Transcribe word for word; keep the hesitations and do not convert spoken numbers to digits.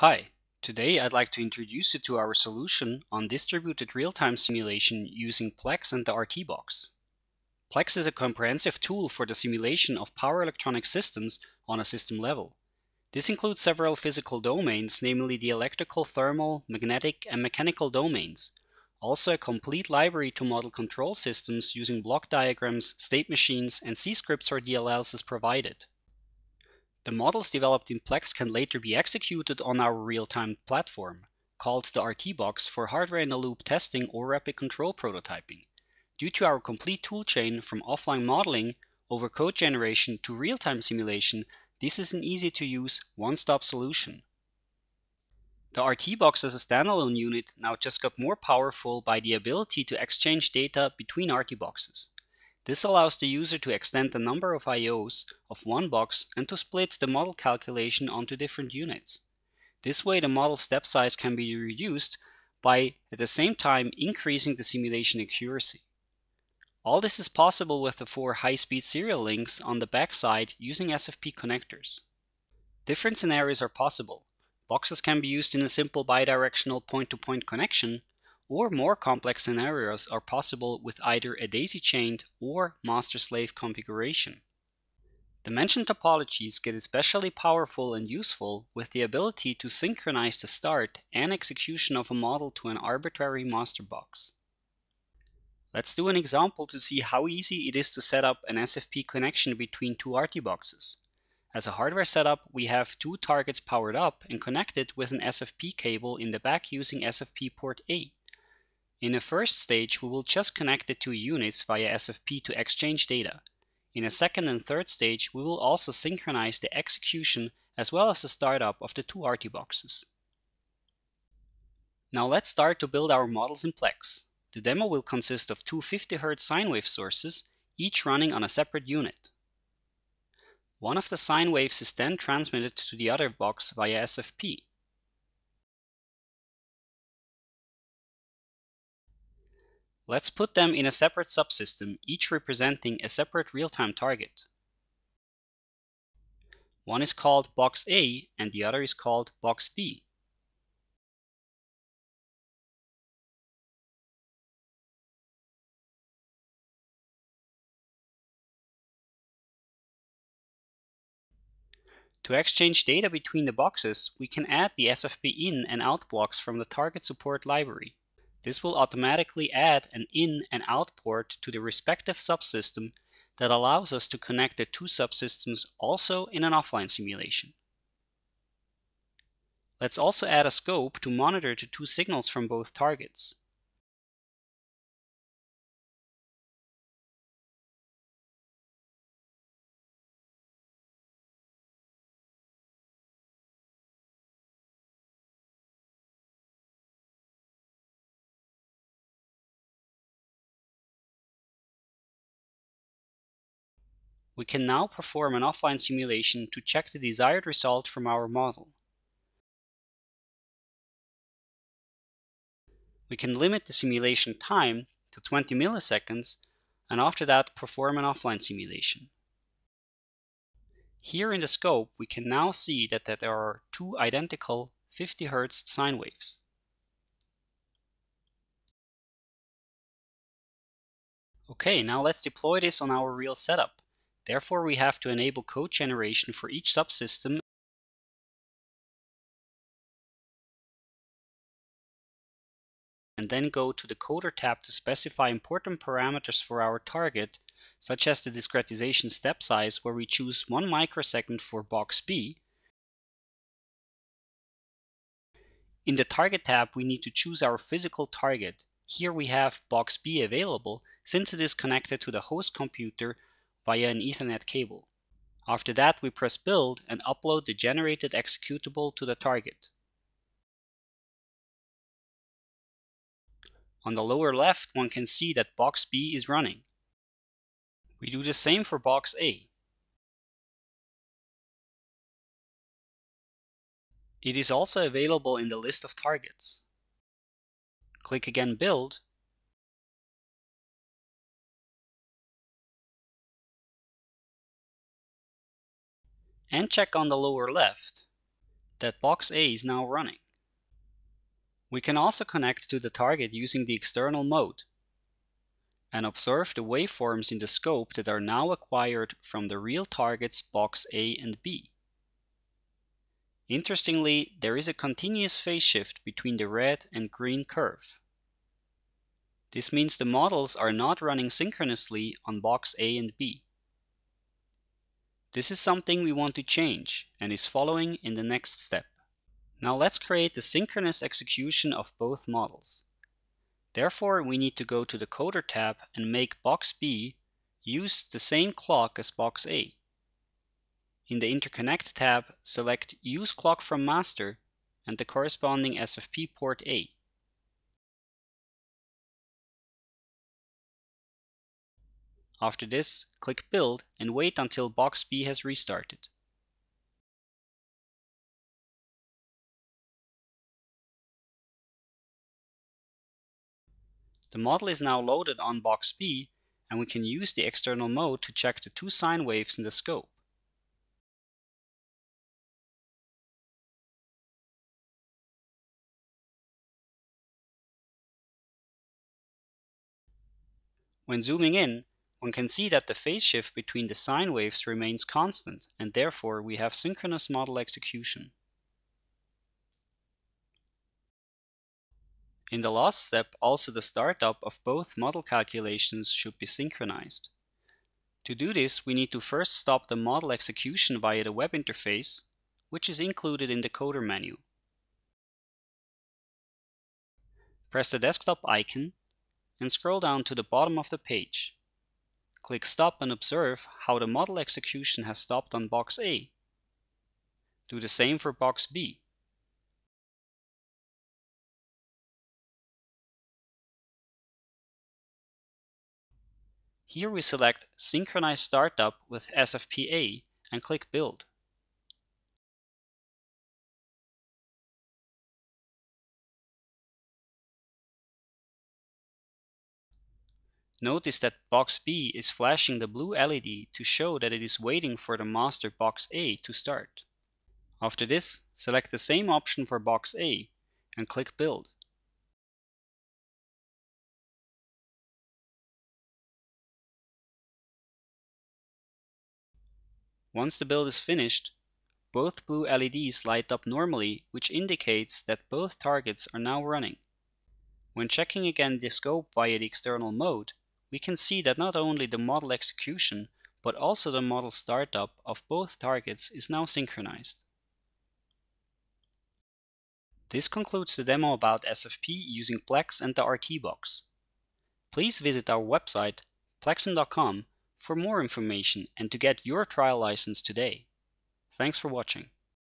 Hi, today I'd like to introduce you to our solution on distributed real-time simulation using PLECS and the R T box. PLECS is a comprehensive tool for the simulation of power electronic systems on a system level. This includes several physical domains, namely the electrical, thermal, magnetic and mechanical domains. Also a complete library to model control systems using block diagrams, state machines and C scripts or D L Ls is provided. The models developed in PLECS can later be executed on our real-time platform, called the R T box, for hardware-in-a-loop testing or rapid control prototyping. Due to our complete toolchain from offline modeling over code generation to real-time simulation, this is an easy-to-use, one-stop solution. The R T box as a standalone unit now just got more powerful by the ability to exchange data between R T boxes. This allows the user to extend the number of I Os of one box and to split the model calculation onto different units. This way the model step size can be reduced by at the same time increasing the simulation accuracy. All this is possible with the four high-speed serial links on the backside using S F P connectors. Different scenarios are possible. Boxes can be used in a simple bidirectional point-to-point connection, or more complex scenarios are possible with either a daisy-chained or master-slave configuration. The mentioned topologies get especially powerful and useful with the ability to synchronize the start and execution of a model to an arbitrary master box. Let's do an example to see how easy it is to set up an S F P connection between two R T boxes. As a hardware setup, we have two targets powered up and connected with an S F P cable in the back using S F P port A. In the first stage, we will just connect the two units via S F P to exchange data. In a second and third stage, we will also synchronize the execution as well as the startup of the two R T boxes. Now let's start to build our models in PLECS. The demo will consist of two fifty hertz sine wave sources, each running on a separate unit. One of the sine waves is then transmitted to the other box via S F P. Let's put them in a separate subsystem, each representing a separate real-time target. One is called box A and the other is called box B. To exchange data between the boxes, we can add the S F P in and out blocks from the target support library. This will automatically add an in and out port to the respective subsystem that allows us to connect the two subsystems also in an offline simulation. Let's also add a scope to monitor the two signals from both targets. We can now perform an offline simulation to check the desired result from our model. We can limit the simulation time to twenty milliseconds and after that perform an offline simulation. Here in the scope we can now see that, that there are two identical fifty hertz sine waves. Okay, now let's deploy this on our real setup. Therefore, we have to enable code generation for each subsystem and then go to the Coder tab to specify important parameters for our target, such as the discretization step size, where we choose one microsecond for box B. In the Target tab, we need to choose our physical target. Here we have box B available, since it is connected to the host computer via an Ethernet cable. After that, we press build and upload the generated executable to the target. On the lower left, one can see that box B is running. We do the same for box A. It is also available in the list of targets. Click again build. And check on the lower left. that box A is now running. We can also connect to the target using the external mode and observe the waveforms in the scope that are now acquired from the real targets box A and B. Interestingly, there is a continuous phase shift between the red and green curve. This means the models are not running synchronously on box A and B. This is something we want to change and is following in the next step. Now let's create the synchronous execution of both models. Therefore, we need to go to the Coder tab and make box B use the same clock as box A. In the Interconnect tab, select Use Clock from Master and the corresponding S F P port A. After this, click Build and wait until box B has restarted. The model is now loaded on box B, and we can use the external mode to check the two sine waves in the scope. When zooming in, one can see that the phase shift between the sine waves remains constant, and therefore we have synchronous model execution. In the last step, also the startup of both model calculations should be synchronized. To do this, we need to first stop the model execution via the web interface, which is included in the Coder menu. Press the desktop icon and scroll down to the bottom of the page. Click Stop and observe how the model execution has stopped on box A. Do the same for box B. Here we select Synchronize Startup with S F P A and click Build. Notice that box B is flashing the blue L E D to show that it is waiting for the master box A to start. After this, select the same option for box A and click Build. Once the build is finished, both blue L E Ds light up normally, which indicates that both targets are now running. When checking again the scope via the external mode, we can see that not only the model execution, but also the model startup of both targets is now synchronized. This concludes the demo about S F P using PLECS and the R T box. Please visit our website, plexim dot com, for more information and to get your trial license today. Thanks for watching.